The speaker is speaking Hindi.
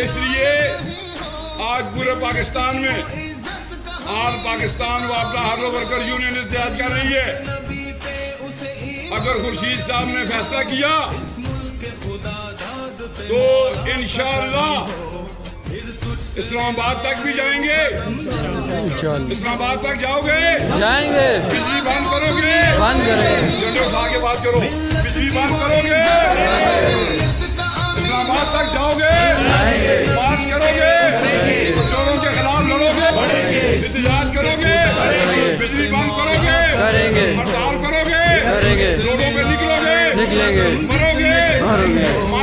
इसलिए आज पूरे पाकिस्तान में ऑल पाकिस्तान वर्कर्स यूनियन एहतजाज कर रही है। अगर खुर्शीद साहब ने फैसला किया तो इंशाअल्लाह इस्लामाबाद तक भी जाएंगे, इस्लामाबाद तक जाओगे, जाएंगे। बिजली बंद करोगे, बंद करेंगे, झंडे उठा के बात करो, बिजली बंद करोगे, इस्लामाबाद तक जाओगे, मार्च करोगे, चोरों के खिलाफ लड़ोगे, एहतजाज करोगे, बिजली बंद करोगे, हड़ताल करोगे, रोडों पे निकलोगे, मरोगे।